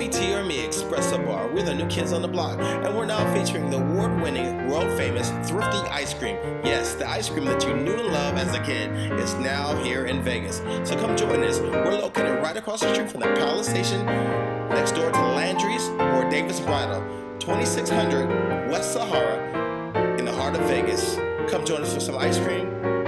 Coffee, Tea or Me? Espresso Bar. We're the new kids on the block, and we're now featuring the award-winning, world-famous Thrifty's Ice Cream. Yes, the ice cream that you knew and loved as a kid is now here in Vegas. So come join us. We're located right across the street from the Palace Station, next door to Landry's or David's Bridal, 2600 West Sahara, in the heart of Vegas. Come join us for some ice cream.